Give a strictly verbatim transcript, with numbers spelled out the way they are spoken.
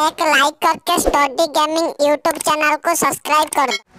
एक लाइक करके study gaming YouTube channel को सब्सक्राइब कर दो।